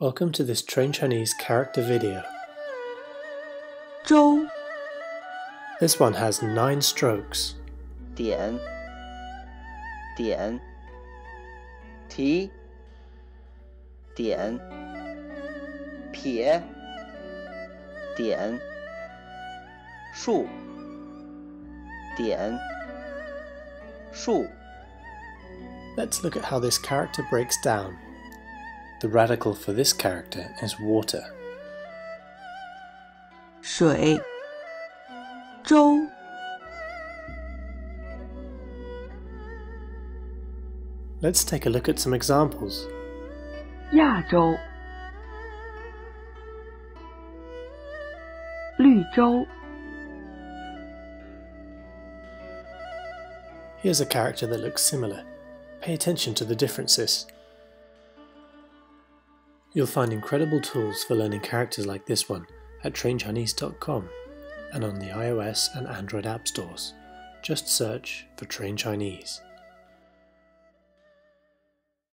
Welcome to this Train Chinese character video. Zhou. This one has 9 strokes. Dian. Dian. Ti. Dian. Pie. Dian. Shu. Dian. Shu. Let's look at how this character breaks down. The radical for this character is water. 水 Zhou. Let's take a look at some examples. 亚洲 绿洲 Here's a character that looks similar. Pay attention to the differences. You'll find incredible tools for learning characters like this one at trainchinese.com and on the iOS and Android app stores. Just search for Train Chinese.